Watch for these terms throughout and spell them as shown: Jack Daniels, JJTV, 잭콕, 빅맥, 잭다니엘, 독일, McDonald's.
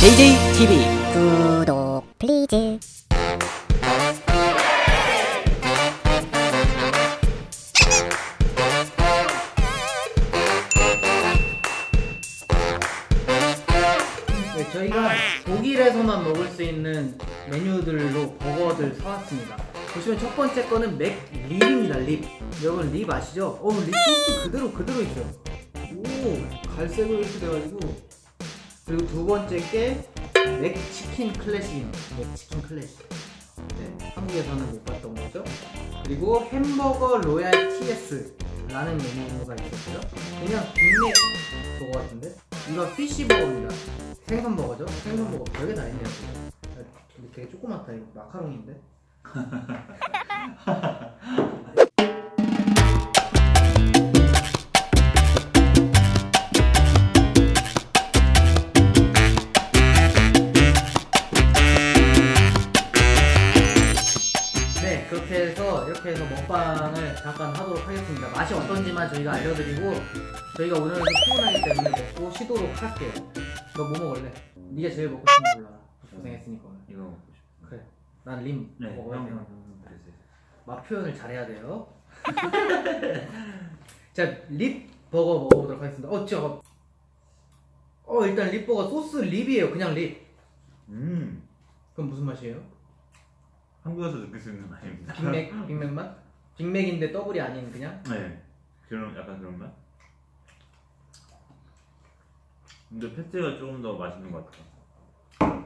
JJTV 구독 플리즈. 네, 저희가 독일에서만 먹을 수 있는 메뉴들로 버거들 사왔습니다. 보시면 첫 번째 거는 맥립입니다. 립. 여러분 립 아시죠? 립 소스 그대로 있어요. 오, 갈색으로 이렇게 돼가지고. 그리고 두 번째 게 맥치킨 클래식입니다. 맥치킨 클래식. 네, 한국에서는 못 봤던 거죠. 그리고 햄버거 로얄 TS라는 메뉴가 있었고요. 그냥 국내 버거 같은데 이거 피쉬버거입니다. 생선버거죠. 생선버거 별게 다 있네요. 근데 되게 조그맣다. 이거 마카롱인데. 이렇게 해서 먹방을 잠깐 하도록 하겠습니다. 맛이 어떤지만 저희가 알려드리고, 저희가 오늘은 피곤하기 때문에 먹고 쉬도록 할게요. 너 뭐 먹을래? 네가 제일 먹고 싶은 거 골라. 고생했으니까 오늘. 이거 먹고 싶어. 그래. 난 림. 네, 먹어야 돼요. 맛 표현을 잘해야 돼요. 자, 립 버거 먹어보도록 하겠습니다. 일단 립 버거 소스 립이에요. 그냥 립. 그럼 무슨 맛이에요? 한국에서 느낄 수 있는 맛입니다. 빅맥 맛? 빅맥인데 더블이 아닌 그냥? 네, 그런 약간 그런 맛? 근데 패티가 조금 더 맛있는 것 같아요.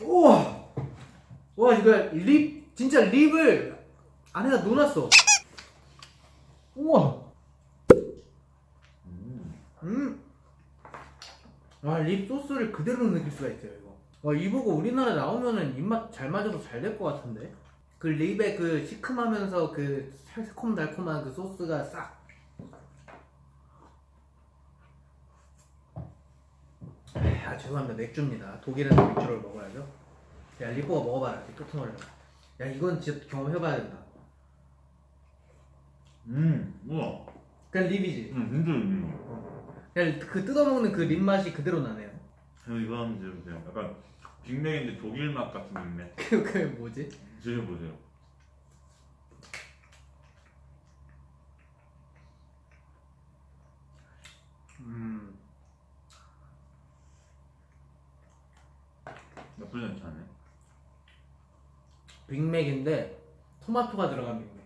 우와! 와, 이거 립! 진짜 립을 안에다 넣어놨어. 우와! 와, 립 소스를 그대로 느낄 수가 있어요, 이거. 와, 이보고 우리나라 나오면은 입맛 잘 맞아서 잘 될 것 같은데? 그 립의 그 시큼하면서 그 새콤달콤한 그 소스가 싹! 아, 죄송합니다. 맥주입니다. 독일에서 맥주를 먹어야죠. 야, 립버거 먹어봐라. 끄트머리. 야, 이건 진짜 경험해봐야 된다. 우와. 그냥 립이지? 진짜 립이야. 그 뜯어먹는 그 립 맛이 그대로 나네요. 이거 한번 드셔보세요. 약간 빅맥인데 독일 맛 같은 빅맥. 그게 뭐지? 드셔보세요. 나쁘지 않지 않네. 빅맥인데 토마토가 들어간 빅맥.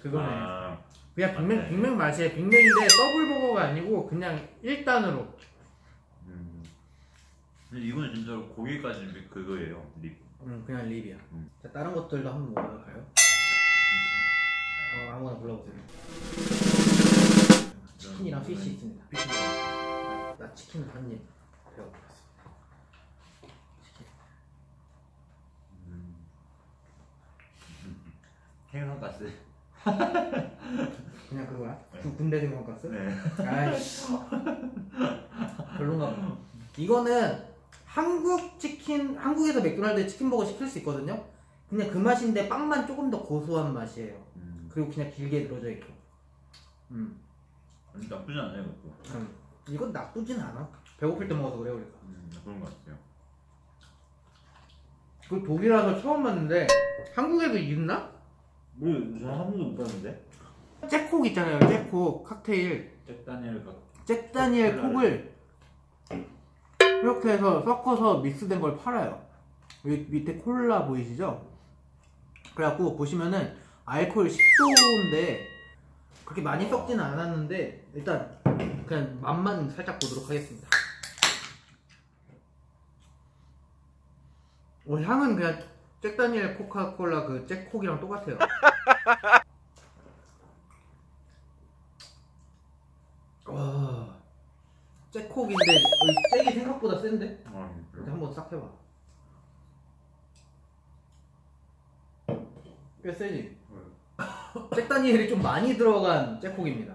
그거네. 그냥 빅맥 맛이에요. 빅맥인데 더블 버거가 아니고 그냥 1단으로. 근데 이건 진짜로 고기까지 그거예요, 립. 그냥 립이야. 자, 다른 것들도 한번 먹어볼까요? 아무거나 골라보세요. 치킨이랑 피쉬 있습니다. 나 치킨을 한 입 배워보겠습니다. 치킨. 생선가스. 그냥 그거야? 네. 군대 생선가스? 네. 아이씨. 별론가 봐. 이거는 한국에서 맥도날드 치킨버거 시킬 수 있거든요. 그냥 그 맛인데 빵만 조금 더 고소한 맛이에요. 그리고 그냥 길게 늘어져 있고. 나쁘진 않아요, 이것도. 이건 나쁘진 않아. 배고플 때 먹어서 그래 우리가. 그런 것 같아요. 그 독일에서 처음 봤는데 한국에도 있나? 저는 한국도 못 봤는데. 잭콕 있잖아요. 잭콕 칵테일. 잭 다니엘 콕을 이렇게 해서 섞어서 믹스된 걸 팔아요. 여기 밑에 콜라 보이시죠? 그래갖고 보시면은 알코올 10도인데 그렇게 많이 섞진 않았는데 일단 그냥 맛만 살짝 보도록 하겠습니다. 향은 그냥 잭다니엘 코카콜라 그 잭콕이랑 똑같아요. 와, 잭콕인데 잭이 생각보다 센데? 근데 한번 싹 해봐. 꽤 세지? 잭다니엘이 좀 많이 들어간 잭콕입니다.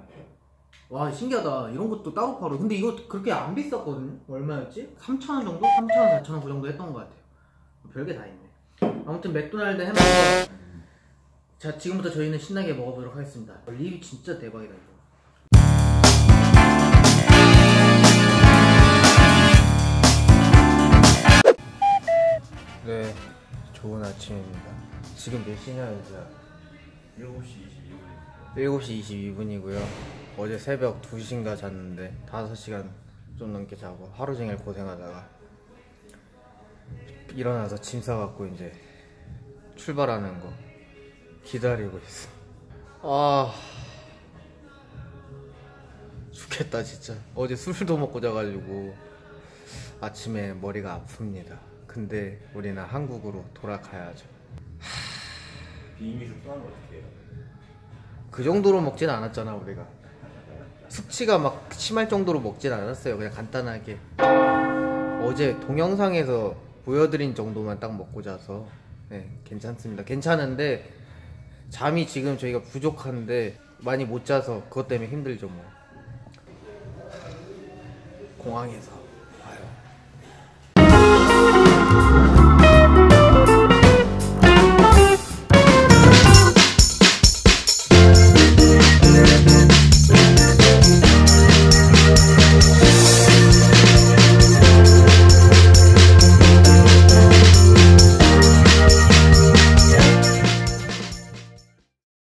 와, 신기하다. 이런 것도 따로 팔아. 근데 이거 그렇게 안 비쌌거든요? 얼마였지? 3,000원 정도? 3,000원, 4,000원 그 정도 했던 것 같아요. 별게 다 있네. 아무튼 맥도날드 햄버거. 자, 지금부터 저희는 신나게 먹어보도록 하겠습니다. 립이 진짜 대박이다 이거. 네, 좋은 아침입니다. 지금 몇 시냐 얘들아? 7시 22분이고요 어제 새벽 2시인가 잤는데 5시간 좀 넘게 자고 하루 종일 고생하다가 일어나서 짐 싸갖고 이제 출발하는 거 기다리고 있어. 아... 죽겠다 진짜. 어제 술도 먹고 자가지고 아침에 머리가 아픕니다. 근데 우리는 한국으로 돌아가야죠. 비빔국수 또한 어떻게 해요? 그 정도로 먹진 않았잖아. 우리가 숙취가 막 심할 정도로 먹진 않았어요. 그냥 간단하게 어제 동영상에서 보여드린 정도만 딱 먹고 자서 네, 괜찮습니다. 괜찮은데 잠이 지금 저희가 부족한데 많이 못 자서 그것 때문에 힘들죠 뭐. 공항에서